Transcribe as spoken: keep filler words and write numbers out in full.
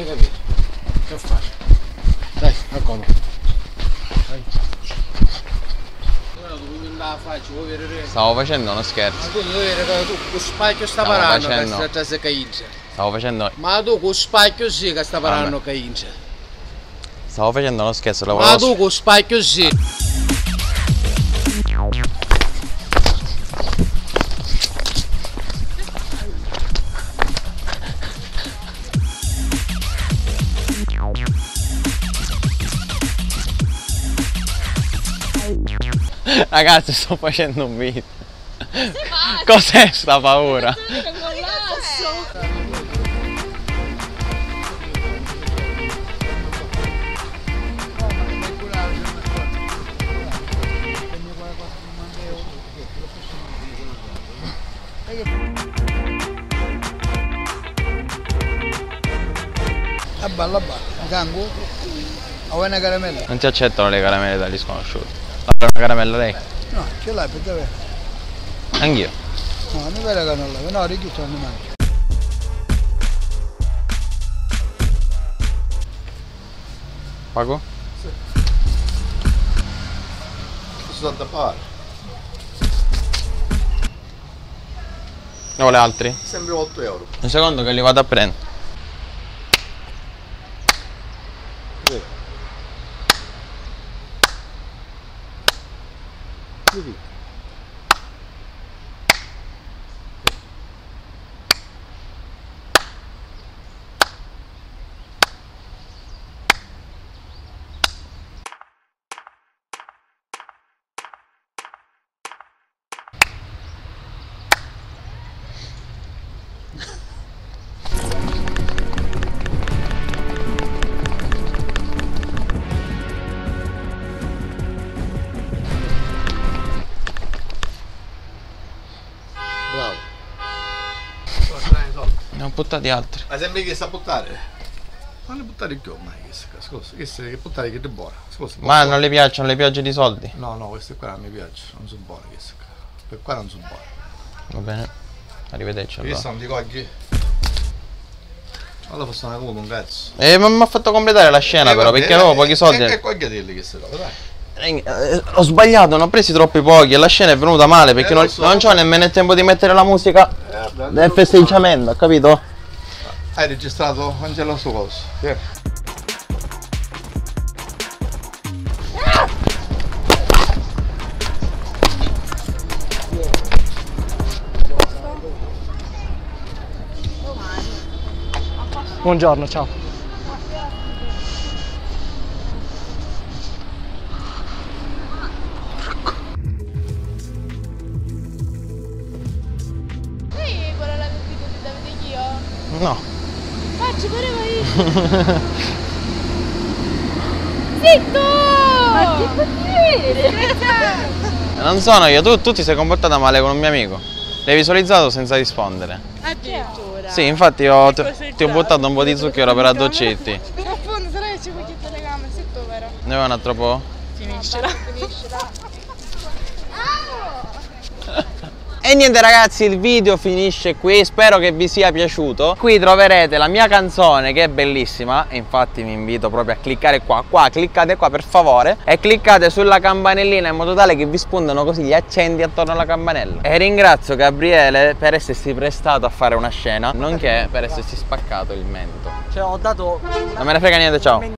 bisogna capire che fare. Dai, accomodo. Stavo facendo uno scherzo. Ma tu non vedi che tu con spacchio sta parando che si cainza. Stavo facendo... Ma tu con spacchio sì che sta parando che cainza. Stavo facendo uno scherzo. Ma tu con spacchio sì. Ragazzi, sto facendo un video. Cos'è sta paura? A balla a balla, gango, a una caramella. Non ti accettano le caramelle dagli sconosciuti. Una caramella lei? No, ce l'hai per davvero. Anch'io. No, non è la caramella, no, ricchi sono mangio. Pago? Sì. Cosa sono da fare? Ne vuole altri? Sempre otto euro. Un secondo che li vado a prendere. Sì. Così. Ne ho buttati altri. Ma sembra che sta a buttare? Non le buttare più ormai, scusa, queste che buttare che è buona. Scusa, ma buona. Non le piacciono le piogge di soldi? No, no, queste qua non mi piacciono, non sono buone queste qua. Per qua non sono buone. Va bene, arrivederci allora. Queste sono di cogli. Allora fosse una comoda un cazzo. Eh, ma mi ha fatto completare la scena eh, però, perché avevo eh, pochi soldi. E cogliatelli queste robe, dai. Ho sbagliato, ne ho presi troppi pochi e la scena è venuta male perché eh, non, so. non c'ho nemmeno il tempo di mettere la musica eh, beh, nel festeggiamento, capito? Hai registrato Angelo Solos? Yeah. Buongiorno, ciao. No. Faccio pure vai. Zitto! Ma che potere? Non sono io, tu, tu ti sei comportata male con un mio amico. L'hai visualizzato senza rispondere. Addirittura. Sì, infatti io ti, ti ho buttato un po' di zucchero per addolcirti. Però appunto, sarà che c'è un pochino di gamba, sei tu vero? Ne vuoi un altro po'? Finiscila. E niente ragazzi, il video finisce qui, spero che vi sia piaciuto. Qui troverete la mia canzone che è bellissima, infatti vi invito proprio a cliccare qua, qua, cliccate qua per favore e cliccate sulla campanellina in modo tale che vi spuntano così gli accendi attorno alla campanella. E ringrazio Gabriele per essersi prestato a fare una scena, nonché per essersi spaccato il mento. Cioè ho dato... Non me ne frega niente, ciao.